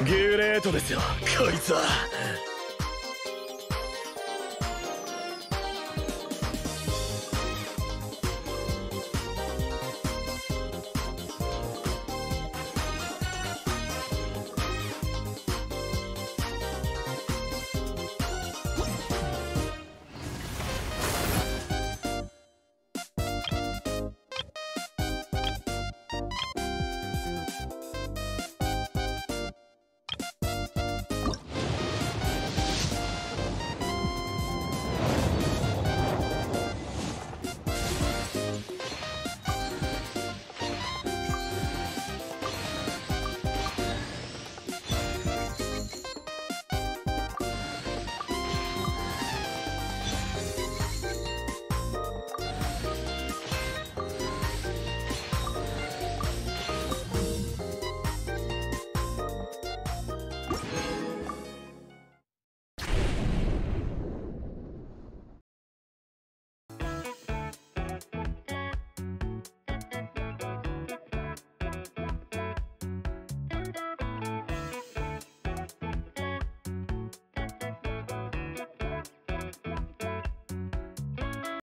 グレートですよこいつは。